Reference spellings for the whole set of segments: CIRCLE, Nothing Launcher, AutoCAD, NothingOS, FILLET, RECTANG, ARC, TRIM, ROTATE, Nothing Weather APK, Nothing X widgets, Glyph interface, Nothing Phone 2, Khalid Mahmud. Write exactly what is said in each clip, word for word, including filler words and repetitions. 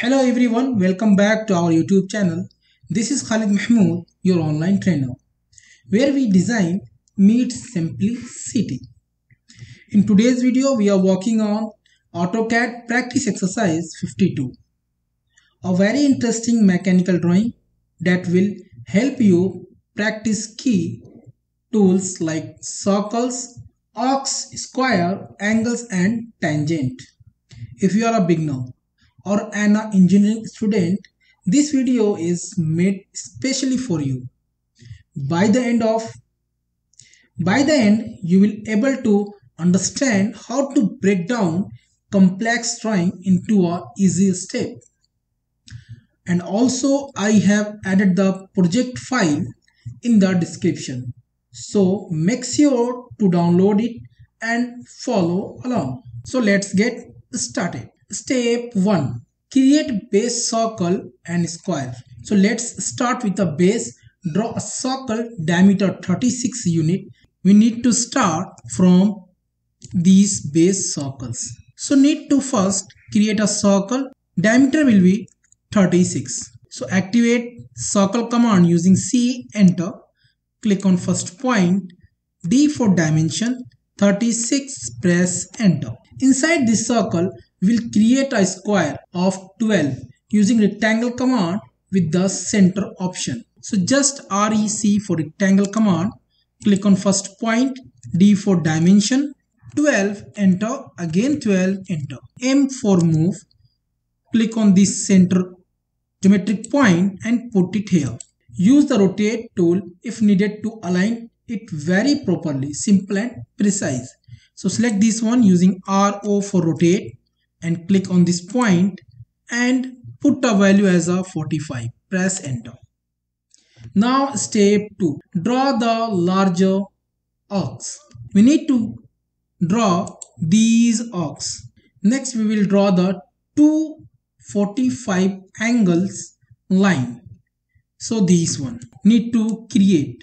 Hello everyone, welcome back to our YouTube channel. This is Khalid Mahmud, your online trainer, where we design meets simplicity. In today's video, we are working on AutoCAD practice exercise fifty-two, a very interesting mechanical drawing that will help you practice key tools like circles, arcs, square, angles and tangent. If you are a beginner or an engineering student, this video is made specially for you. By the end of, by the end, you will able to understand how to break down complex drawing into an easy step. And also, I have added the project file in the description, so make sure to download it and follow along. So let's get started. Step one. Create base, circle and square. So let's start with the base. Draw a circle diameter thirty-six unit. We need to start from these base circles. So need to first create a circle. Diameter will be thirty-six. So activate circle command using C, enter. Click on first point. D for dimension. thirty-six, press enter. Inside this circle, we'll create a square of twelve using rectangle command with the center option. So just R E C for rectangle command. Click on first point, D for dimension, twelve, enter, again twelve, enter. M for move. Click on this center geometric point and put it here. Use the rotate tool if needed to align it very properly, simple and precise. So select this one using R O for rotate and click on this point and put the value as a forty-five. Press enter. Now step two. Draw the larger arcs. We need to draw these arcs. Next we will draw the two forty-five angles line. So this one need to create.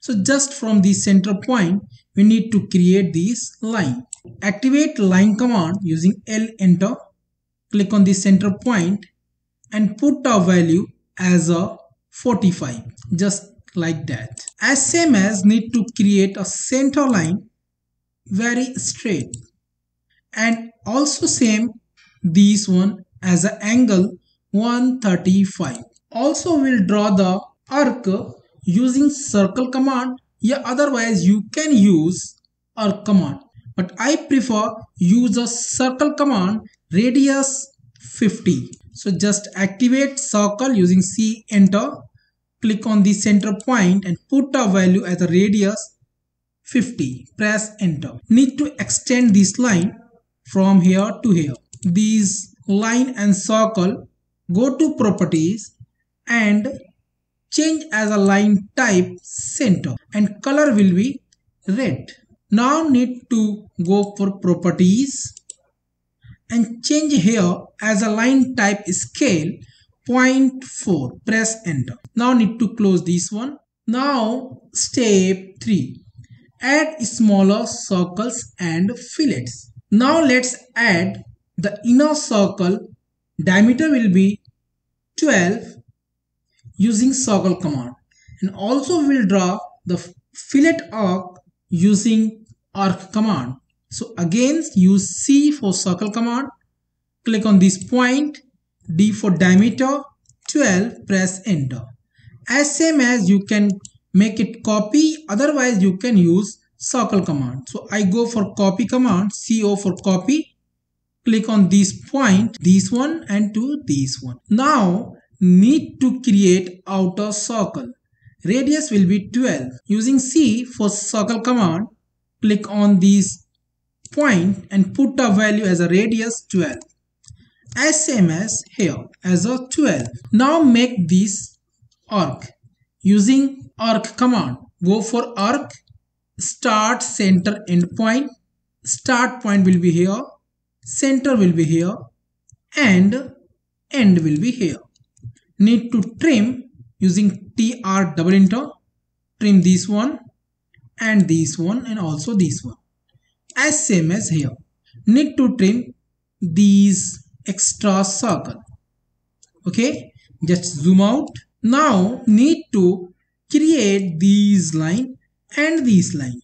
So just from the center point we need to create this line. Activate line command using L, enter. Click on the center point and put our value as a forty-five, just like that. As same as need to create a center line very straight, and also same this one as an angle one thirty-five. Also we'll draw the arc using circle command, yeah, otherwise you can use arc command. But I prefer use a circle command, radius fifty. So just activate circle using C, enter. Click on the center point and put a value as a radius fifty. Press enter. Need to extend this line from here to here. These line and circle, go to properties and change as a line type center, and color will be red. Now need to go for properties and change here as a line type scale zero point four. Press enter. Now need to close this one. Now step three. Add smaller circles and fillets. Now let's add the inner circle. Diameter will be twelve using circle command, and also we'll draw the fillet arc using arc command. So again use C for circle command. Click on this point, D for diameter, twelve, press enter. As same as you can make it copy, otherwise you can use circle command. So I go for copy command, C O for copy. Click on this point, this one and to this one. Now need to create outer circle. Radius will be twelve. Using C for circle command, click on this point and put a value as a radius twelve. As same as here as a twelve. Now make this arc using arc command. Go for arc, start, center, end point. Start point will be here, center will be here, and end will be here. Need to trim using T R double enter. Trim this one and this one and also this one. As same as here. Need to trim these extra circle. Okay, just zoom out. Now need to create these line and these line.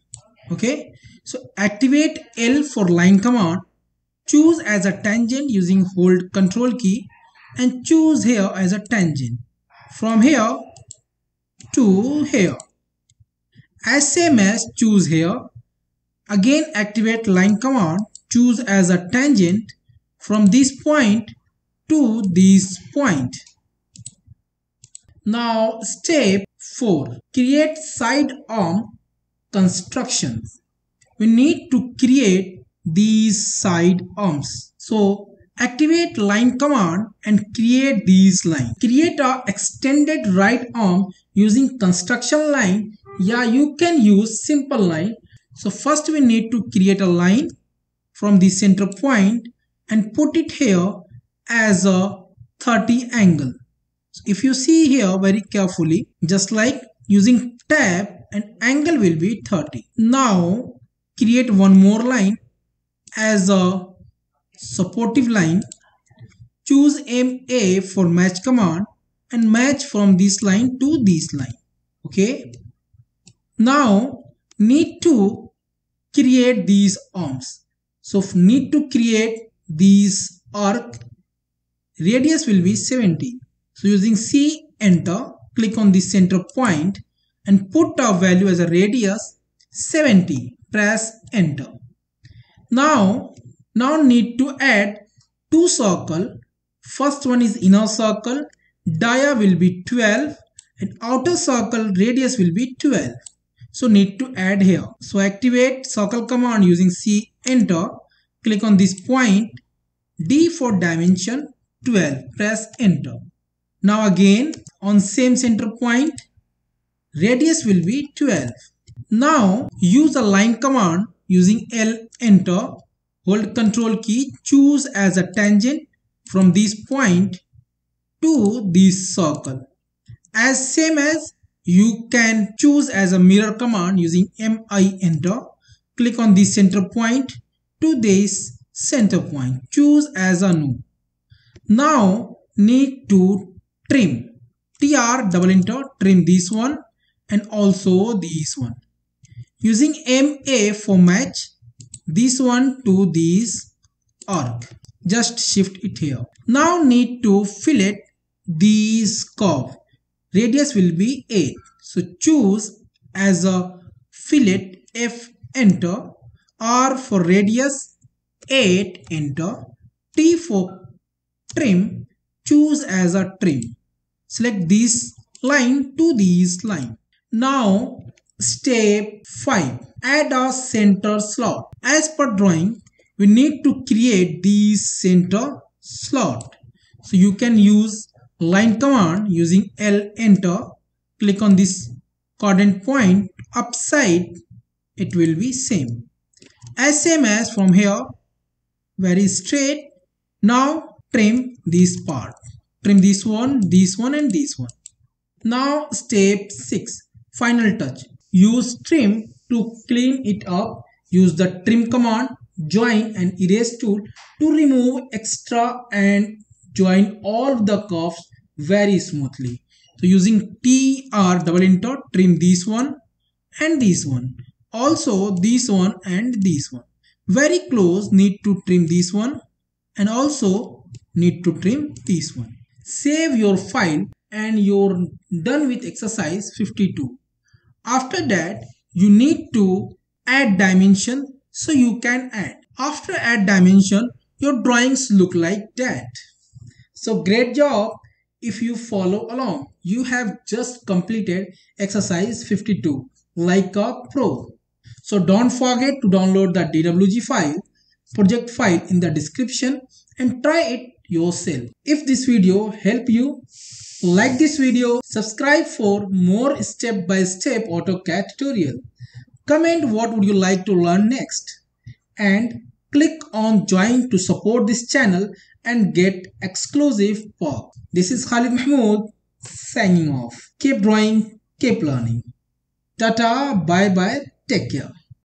Okay, so activate L for line command, choose as a tangent using hold control key and choose here as a tangent from here to here. As same as choose here, again activate line command, choose as a tangent from this point to this point. Now step four, create side arm constructions. We need to create these side arms. So activate line command and create these lines. Create a extended right arm using construction line. Yeah, you can use simple line. So first we need to create a line from the center point and put it here as a thirty angle. So if you see here very carefully, just like using tab, and angle will be thirty. Now create one more line as a supportive line. Choose M A for match command and match from this line to this line. Okay. Now need to create these arms. So need to create these arc. Radius will be seventy. So using C enter, click on the center point and put our value as a radius seventy. Press enter. Now Now need to add two circle. First one is inner circle, dia will be twelve and outer circle radius will be twelve. So need to add here. So activate circle command using C enter, click on this point, D for dimension twelve, press enter. Now again on same center point, radius will be twelve. Now use a line command using L enter. Hold control key, choose as a tangent from this point to this circle. As same as you can choose as a mirror command using M I enter. Click on this center point to this center point. Choose as a new. Now need to trim. T R double enter, trim this one and also this one. Using M A for match. This one to this arc. Just shift it here. Now need to fillet this curve. Radius will be eight. So choose as a fillet, F enter, R for radius, eight enter, T for trim, choose as a trim. Select this line to this line. Now step five. Add a center slot. As per drawing, we need to create this center slot. So you can use line command using L enter. Click on this coordinate point upside. It will be same. As same as from here, very straight. Now trim this part. Trim this one, this one and this one. Now step six. Final touch. Use trim to clean it up. Use the trim command, join and erase tool to remove extra and join all the curves very smoothly. So using T R double enter, trim this one and this one. Also this one and this one. Very close, need to trim this one and also need to trim this one. Save your file and you're done with exercise fifty-two. After that, you need to add dimension, so you can add. After add dimension, your drawings look like that. So great job if you follow along. You have just completed exercise fifty-two like a pro. So don't forget to download the D W G file, project file in the description and try it yourself. If this video helped you, like this video, subscribe for more step-by-step AutoCAD tutorial. Comment what would you like to learn next and click on join to support this channel and get exclusive work. This is Khalid Mahmud signing off. Keep drawing, keep learning. Tata, bye bye, take care.